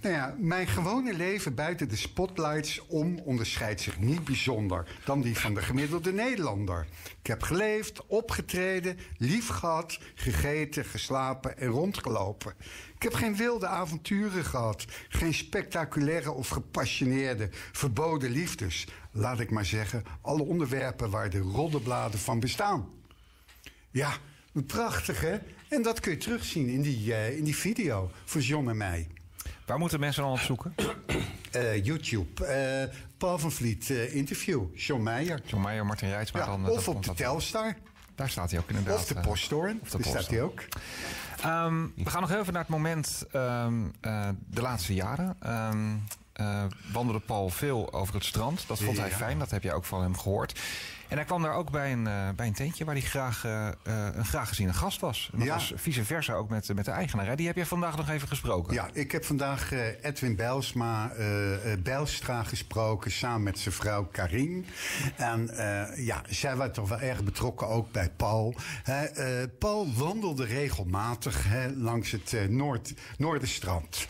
ja, mijn gewone leven buiten de spotlights om onderscheidt zich niet bijzonder dan die van de gemiddelde Nederlander. Ik heb geleefd, opgetreden, lief gehad, gegeten, geslapen en rondgelopen. Ik heb geen wilde avonturen gehad, geen spectaculaire of gepassioneerde, verboden liefdes. Laat ik maar zeggen, alle onderwerpen waar de roddelbladen van bestaan. Ja, prachtig hè? En dat kun je terugzien in die video van John en mij. Waar moeten mensen dan op zoeken? YouTube. Paul van Vliet interview. John Meijer. John Meijer, Martijn Reitsma. Ja, of op de Telstar. Daar staat hij ook inderdaad. Of de Posthoorn. Daar staat hij ook. We gaan nog even naar het moment de laatste jaren. Wandelde Paul veel over het strand. Dat vond hij fijn. Dat heb je ook van hem gehoord. En hij kwam daar ook bij een tentje waar hij graag gezien een gast was. En dat was vice versa ook met de eigenaar. Hè? Die heb jij vandaag nog even gesproken. Ja, ik heb vandaag Edwin Bijlsma, Bijlstra gesproken samen met zijn vrouw Karin. En zij waren toch wel erg betrokken ook bij Paul. Paul wandelde regelmatig langs het Noorderstrand.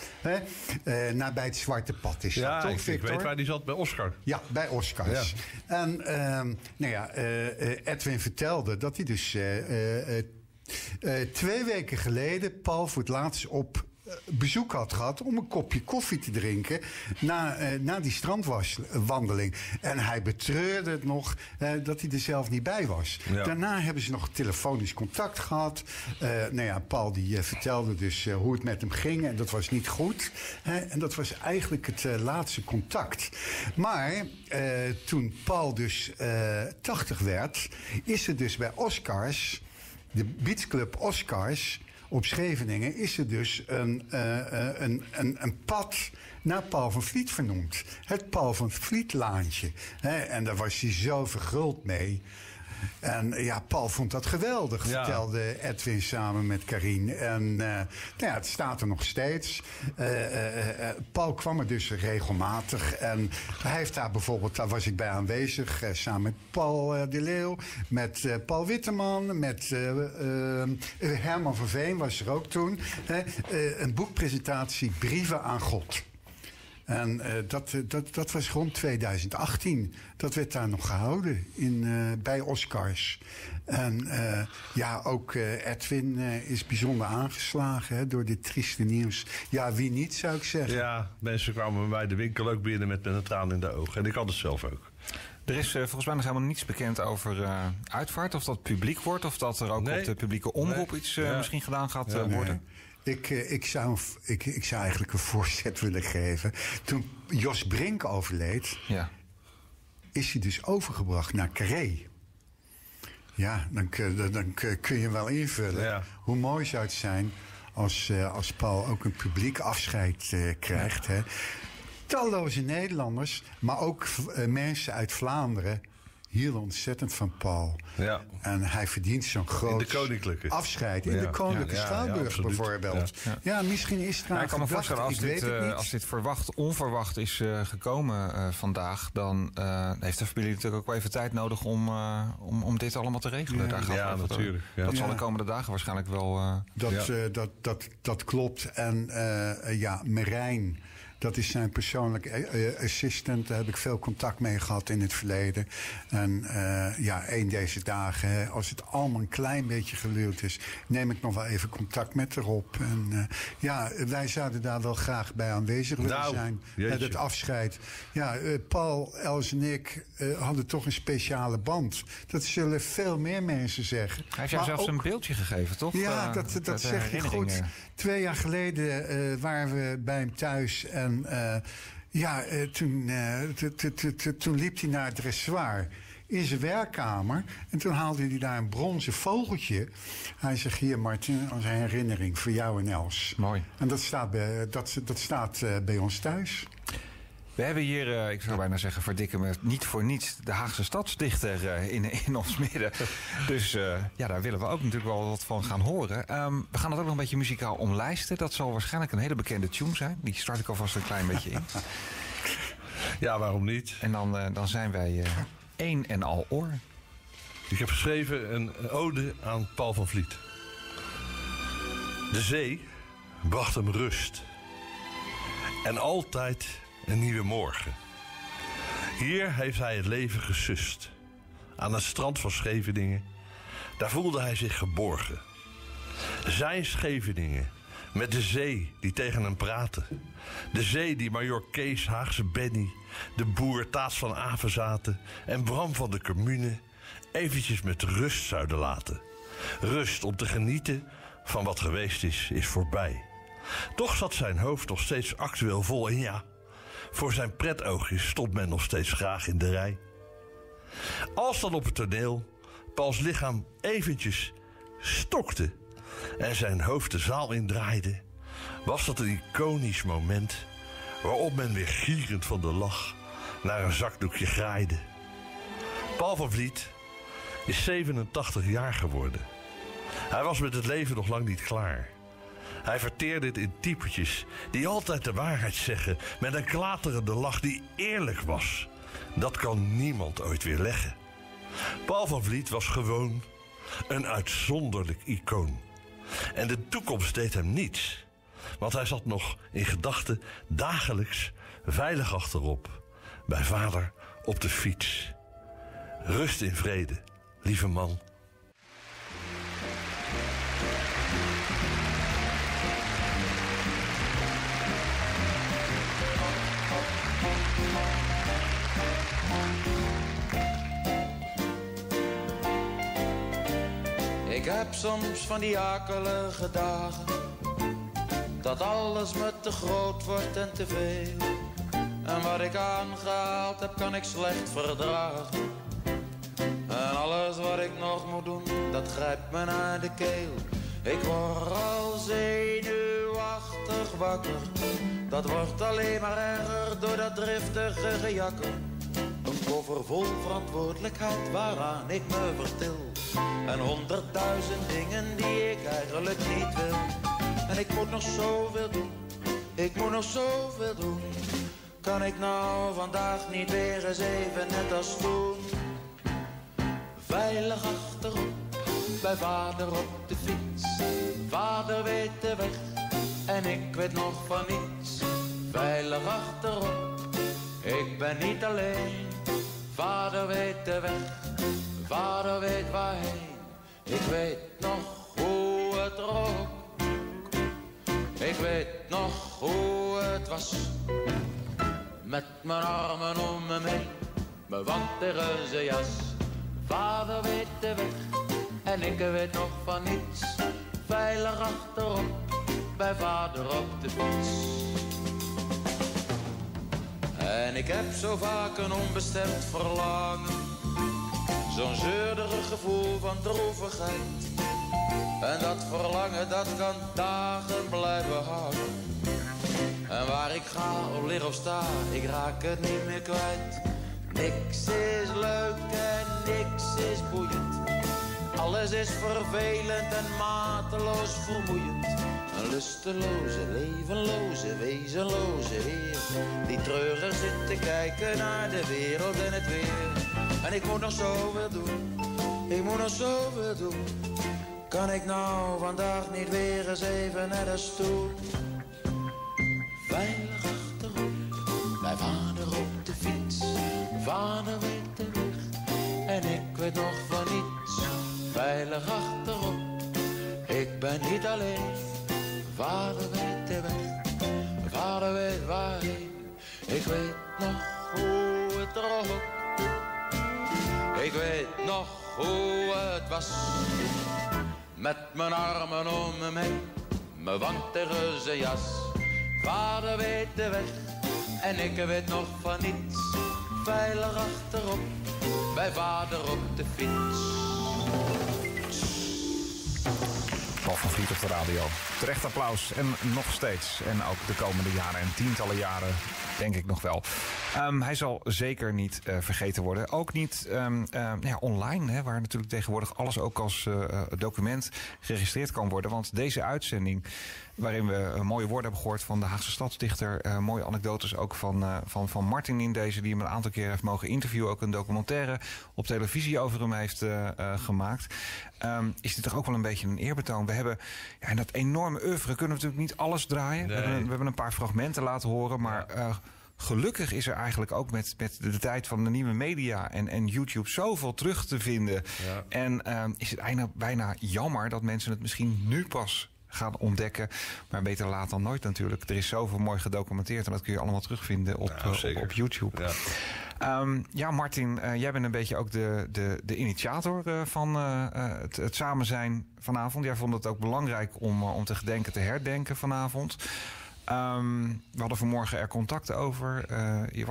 Nabij het Zwarte Pad is dat, toch, Victor? Ik weet waar die zat, bij Oscar. Ja, bij Oscars. Ja. En Edwin vertelde dat hij dus 2 weken geleden Paul voor het laatst op bezoek had gehad om een kopje koffie te drinken na die strandwandeling. En hij betreurde het nog dat hij er zelf niet bij was. Ja. Daarna hebben ze nog telefonisch contact gehad. Paul die vertelde dus hoe het met hem ging en dat was niet goed. En dat was eigenlijk het laatste contact. Maar toen Paul dus 80 werd, is er dus bij Oscars, de beachclub Oscars op Scheveningen, is er dus een pad naar Paul van Vliet vernoemd. Het Paul van Vliet-laantje. En daar was hij zo verguld mee. En ja, Paul vond dat geweldig, vertelde Edwin samen met Karin. En het staat er nog steeds. Paul kwam er dus regelmatig. En hij heeft daar bijvoorbeeld, daar was ik bij aanwezig, samen met Paul de Leeuw, met Paul Witteman, met Herman van Veen was er ook toen. Een boekpresentatie, Brieven aan God. En dat was rond 2018. Dat werd daar nog gehouden bij Oscars. En ook Edwin is bijzonder aangeslagen door dit trieste nieuws. Ja, wie niet, zou ik zeggen. Ja, mensen kwamen bij de winkel ook binnen met een traan in de ogen. En ik had het zelf ook. Er is volgens mij nog helemaal niets bekend over uitvaart. Of dat publiek wordt, of dat er ook op de publieke omroep iets misschien gedaan gaat worden. Nee. Ik zou eigenlijk een voorzet willen geven. Toen Jos Brink overleed, is hij dus overgebracht naar Carré. Ja, dan kun je wel invullen. Ja. Hoe mooi zou het zijn als Paul ook een publiek afscheid krijgt. Ja. Hè? Talloze Nederlanders, maar ook mensen uit Vlaanderen hielden ontzettend van Paul. Ja. En hij verdient zo'n groot afscheid. In de Koninklijke Schouwburg bijvoorbeeld. Ja. Ja, misschien is er aan ik kan me voorstellen, als dit onverwacht is gekomen vandaag, dan heeft de familie natuurlijk ook wel even tijd nodig om dit allemaal te regelen. Ja, natuurlijk. Ja. Dat zal de komende dagen waarschijnlijk wel... Dat klopt. En Merijn, dat is zijn persoonlijke assistent. Daar heb ik veel contact mee gehad in het verleden. En één deze dagen, als het allemaal een klein beetje geluwd is, neem ik nog wel even contact met haar op. En wij zouden daar wel graag bij aanwezig willen zijn. Jeetje. Bij het afscheid. Ja, Paul, Els en ik hadden toch een speciale band. Dat zullen veel meer mensen zeggen. Hij heeft jou zelfs een beeldje gegeven, toch? Ja, dat zeg je goed. 2 jaar geleden waren we bij hem thuis en toen liep hij naar het dressoir in zijn werkkamer en toen haalde hij daar een bronzen vogeltje. Hij zegt, hier Martin, als herinnering voor jou en Els. Mooi. En dat staat bij ons thuis. We hebben hier, ik zou bijna zeggen, verdikken met niet voor niets de Haagse stadsdichter in ons midden. Dus daar willen we ook natuurlijk wel wat van gaan horen. We gaan het ook nog een beetje muzikaal omlijsten. Dat zal waarschijnlijk een hele bekende tune zijn. Die start ik alvast een klein beetje in. Ja, waarom niet? En dan zijn wij één en al oor. Ik heb geschreven een ode aan Paul van Vliet. De zee bracht hem rust. En altijd een nieuwe morgen. Hier heeft hij het leven gesust. Aan het strand van Scheveningen. Daar voelde hij zich geborgen. Zijn Scheveningen. Met de zee die tegen hem praatte. De zee die majoor Kees, Haagse Benny, de boer Taats van Avenzaten en Bram van de Commune eventjes met rust zouden laten. Rust om te genieten van wat geweest is voorbij. Toch zat zijn hoofd nog steeds actueel vol en voor zijn pretoogjes stond men nog steeds graag in de rij. Als dan op het toneel Pauls lichaam eventjes stokte en zijn hoofd de zaal indraaide, was dat een iconisch moment waarop men weer gierend van de lach naar een zakdoekje graaide. Paul van Vliet is 87 jaar geworden. Hij was met het leven nog lang niet klaar. Hij verteerde het in typetjes die altijd de waarheid zeggen, met een klaterende lach die eerlijk was. Dat kan niemand ooit weerleggen. Paul van Vliet was gewoon een uitzonderlijk icoon. En de toekomst deed hem niets, want hij zat nog in gedachten dagelijks veilig achterop, bij vader op de fiets. Rust in vrede, lieve man. heb soms van die akelige dagen, dat alles me te groot wordt en te veel. En wat ik aangehaald heb, kan ik slecht verdragen. En alles wat ik nog moet doen, dat grijpt me naar de keel. Ik word al zenuwachtig wakker. Dat wordt alleen maar erger door dat driftige gejakker. Een koffer vol verantwoordelijkheid waaraan ik me vertil. En 100.000 dingen die ik eigenlijk niet wil. En ik moet nog zoveel doen, ik moet nog zoveel doen. Kan ik nou vandaag niet weer eens even net als toen? Veilig achterop, bij vader op de fiets. Vader weet de weg en ik weet nog van niets. Veilig achterop, ik ben niet alleen. Vader weet de weg, vader weet waarheen. Ik weet nog hoe het rook. Ik weet nog hoe het was. Met mijn armen om me heen, mijn wantereuze jas. Vader weet de weg en ik weet nog van niets. Veilig achterop, bij vader op de fiets. En ik heb zo vaak een onbestemd verlangen. Zo'n zeurderig gevoel van droevigheid. En dat verlangen dat kan dagen blijven hangen. En waar ik ga, op lig of sta, ik raak het niet meer kwijt. Niks is leuk en niks is boeiend. Alles is vervelend en mateloos vermoeiend. Een lusteloze, levenloze, wezenloze weer. Die treurig zit te kijken naar de wereld en het weer. En ik moet nog zoveel doen, ik moet nog zoveel doen. Kan ik nou vandaag niet weer eens even naar de stoel? Veilig achterop, bij vader op de fiets. Vader weet de weg en ik weet nog van niets. Veilig achterop, ik ben niet alleen. Vader weet de weg, vader weet waarheen. Ik weet nog hoe het rook. Ik weet nog hoe het was. Met mijn armen om me heen, mijn wantereuze jas. Vader weet de weg en ik weet nog van niets. Veilig achterop, bij vader op de fiets. Paul van Vliet op de radio. Terecht applaus en nog steeds. En ook de komende jaren en tientallen jaren denk ik nog wel. Hij zal zeker niet vergeten worden. Ook niet online, hè, waar natuurlijk tegenwoordig alles ook als document geregistreerd kan worden. Want deze uitzending, waarin we mooie woorden hebben gehoord van de Haagse stadsdichter. Mooie anekdotes ook van Martin in deze, die hem een aantal keer heeft mogen interviewen. Ook een documentaire op televisie over hem heeft gemaakt. Is dit toch ook wel een beetje een eerbetoon? We hebben in dat enorme oeuvre kunnen we natuurlijk niet alles draaien. Nee. We hebben een paar fragmenten laten horen, maar... Ja. Gelukkig is er eigenlijk ook met de tijd van de nieuwe media en YouTube zoveel terug te vinden. Ja. En is het bijna jammer dat mensen het misschien nu pas gaan ontdekken. Maar beter laat dan nooit natuurlijk. Er is zoveel mooi gedocumenteerd en dat kun je allemaal terugvinden op YouTube. Ja, Martin, jij bent een beetje ook de initiator van het samen zijn vanavond. Jij vond het ook belangrijk om te gedenken, te herdenken vanavond. We hadden vanmorgen er contact over.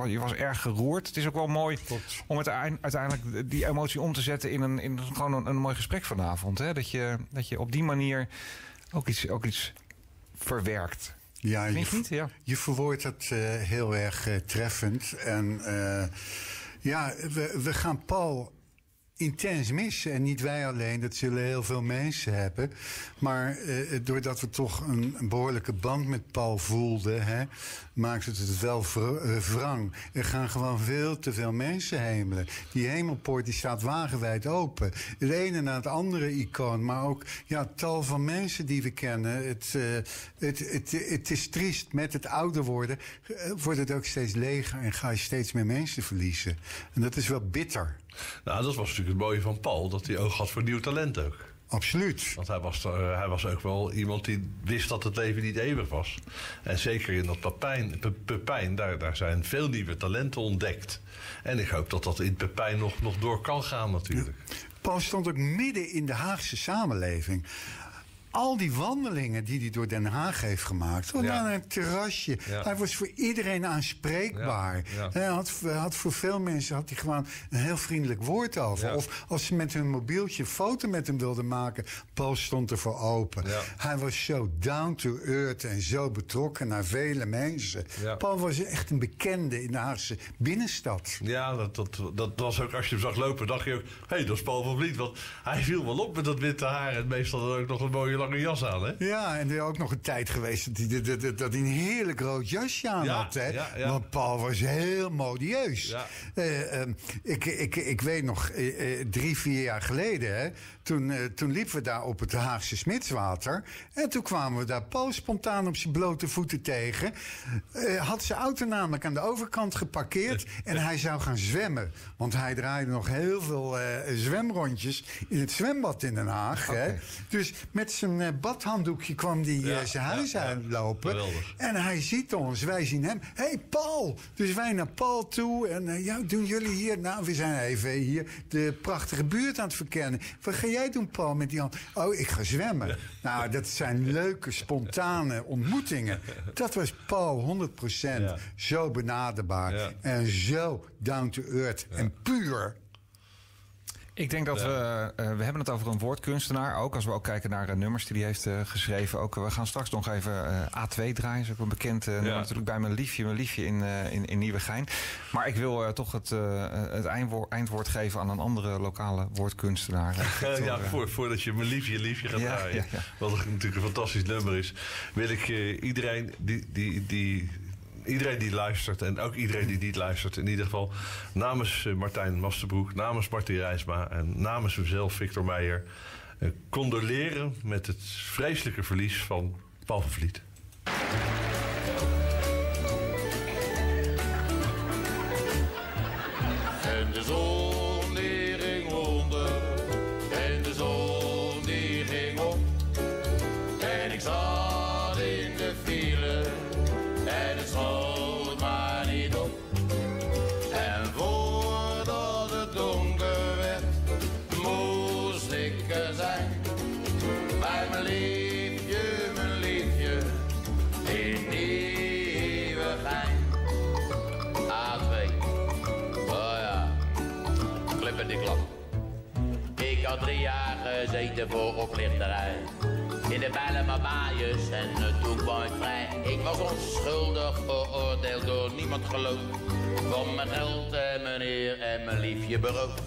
Je was erg geroerd. Het is ook wel mooi om het uiteindelijk die emotie om te zetten in gewoon een mooi gesprek vanavond. Hè? Dat je op die manier ook iets verwerkt. Ja, je verwoordt het heel erg treffend. En we gaan Paul intens missen. En niet wij alleen, dat zullen heel veel mensen hebben. Maar doordat we toch een behoorlijke band met Paul voelden, maakt het wel wrang. Er gaan gewoon veel te veel mensen hemelen. Die hemelpoort die staat wagenwijd open. Het ene na het andere icoon, maar ook tal van mensen die we kennen. Het is triest. Met het ouder worden wordt het ook steeds leger en ga je steeds meer mensen verliezen. En dat is wel bitter. Nou, dat was natuurlijk het mooie van Paul, dat hij oog had voor nieuw talent ook. Absoluut. Want hij was ook wel iemand die wist dat het leven niet eeuwig was. En zeker in dat Pepijn daar zijn veel nieuwe talenten ontdekt. En ik hoop dat dat in Pepijn nog door kan gaan natuurlijk. Ja. Paul stond ook midden in de Haagse samenleving. Al die wandelingen die hij door Den Haag heeft gemaakt. Naar een terrasje. Ja. Hij was voor iedereen aanspreekbaar. Ja. Ja. Hij had voor veel mensen had hij gewoon een heel vriendelijk woord over. Ja. Of als ze met hun mobieltje een foto met hem wilden maken. Paul stond ervoor open. Ja. Hij was zo down to earth en zo betrokken naar vele mensen. Ja. Paul was echt een bekende in de Haagse binnenstad. Ja, dat was ook als je hem zag lopen. Dacht je ook, hé, dat is Paul van Vliet. Want hij viel wel op met dat witte haar. En meestal had ook nog een mooie lange jas aan, hè? Ja, en er is ook nog een tijd geweest dat hij een heerlijk rood jasje aan had, hè? Ja, ja. Want Paul was heel modieus. Ja. Ik weet nog, 3-4 jaar geleden, hè, toen liepen we daar op het Haagse Smitswater. En toen kwamen we daar Paul spontaan op zijn blote voeten tegen. Had zijn auto namelijk aan de overkant geparkeerd. En hij zou gaan zwemmen. Want hij draaide nog heel veel zwemrondjes in het zwembad in Den Haag. Okay. Hè? Dus met zijn badhanddoekje kwam hij zijn huis uitlopen. Geweldig. En hij ziet ons, wij zien hem. Hé, hey, Paul! Dus wij naar Paul toe. En doen jullie hier? Nou, we zijn even hier de prachtige buurt aan het verkennen. Wat ga jij doen, Paul, met die hand? Oh, ik ga zwemmen. Ja. Nou, dat zijn leuke, spontane ontmoetingen. Dat was Paul 100%. Ja. Zo benaderbaar. Ja. En zo down to earth. Ja. En puur. Ik denk dat we hebben het over een woordkunstenaar. Ook als we ook kijken naar nummers die hij heeft geschreven. Ook, we gaan straks nog even A2 draaien. Is ook een bekend nummer natuurlijk bij Mijn Liefje in Nieuwegein. Maar ik wil toch het eindwoord geven aan een andere lokale woordkunstenaar. Voordat je Mijn Liefje gaat draaien. Ja, ja. Wat natuurlijk een fantastisch nummer is. Wil ik iedereen Iedereen die luistert en ook iedereen die niet luistert. In ieder geval namens Martijn Mastenbroek, namens Martijn Reitsma en namens mezelf, Victor Meijer. Condoleren met het vreselijke verlies van Paul van Vliet. En de zon die ging onder. En de zon die ging op. En ik zat in de file. En het schoot maar niet op. En voordat het donker werd, moest ik er zijn. Bij mijn liefje, in Nieuwegein. A2, oh ja, klipperdiklap. Ik had 3 jaar gezeten voor oplichterij. In de bijlen van baaiers en toen kwam ik vrij. Ik was onschuldig veroordeeld door niemand geloof. Van mijn geld en mijn eer en mijn liefje beroofd.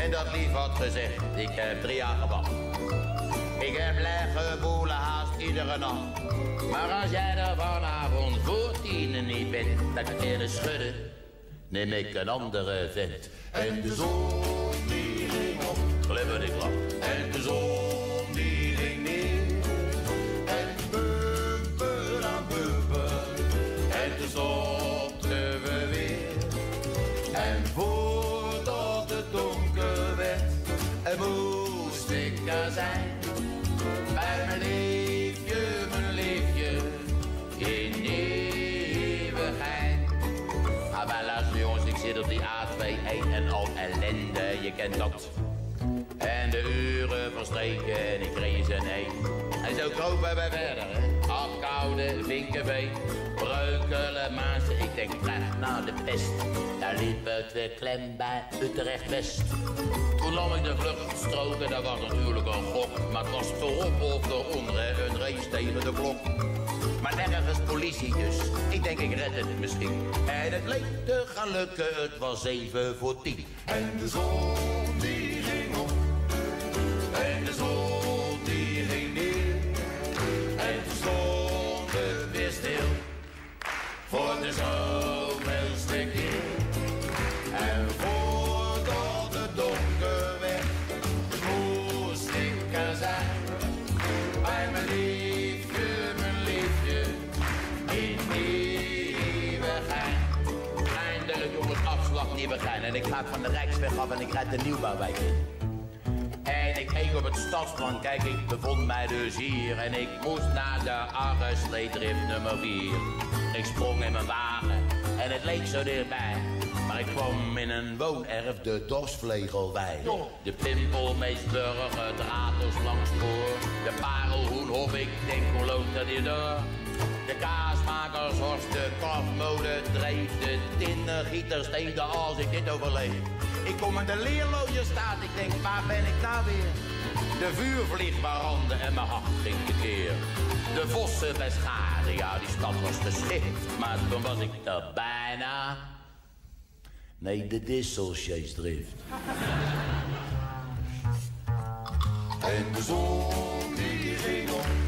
En dat lief had gezegd, ik heb 3 jaar gewacht. Ik heb leggen boelen haast iedere nacht. Maar als jij er vanavond voor 10 niet bent, dan kan je er schudden. Neem ik een andere vent. En de zon die ging op, glibber die klap. En de zon. Stopten we weer. En voordat het donker werd, moest ik er zijn. Bij mijn liefje, in Nieuwegein. Ah, maar luister jongens, ik zit op die A2-1 en al ellende, je kent dat. En de uren verstreken en ik rees en heen. En zo kropen we verder, hè. Afkouden, vinkenveen, breukelen, maasen. Ik denk, vraag naar de pest. Daar liep het weer klem bij Utrecht-West. Toen nam ik de vlucht stroken, dat was natuurlijk een gok. Maar het was voorop of eronder, hè. Een race tegen de klok. Maar nergens politie dus, ik denk ik red het misschien. En het leek te gaan lukken, het was 7:40. En de zon die ging op. En de zon die ging neer. En toen stond het weer stil. Voor de zoveelste keer. En voordat het donker werd, moest ik er zijn. Bij mijn liefje, in Nieuwegein. Eindelijk jongens, afslag Nieuwegein. En ik ga van de Rijksweg af en ik rijd de Nieuwbouwwijk in. En ik keek op het stadsplan, kijk, ik bevond mij dus hier. En ik moest naar de arresleedrift nummer 4. Ik sprong in mijn wagen en het leek zo dichtbij. Maar ik kwam in een woonerf de dorsvlegelwei. De pimpelmeesburg, het ratels langs spoor. De parelhoenhof, ik denk hoe loopt dat hier door? De kaasmakershorst, de kafmode dreef. De tindergieters steende als ik dit overleef. Ik kom in de leerlooie staat, ik denk waar ben ik nou weer? De vuurvlieg brandde en mijn hart ging tekeer. De vossen bij schade, ja die stad was geschikt. Maar toen was ik er bijna... Nee, de disselscheesdrift. En de zon die ging op.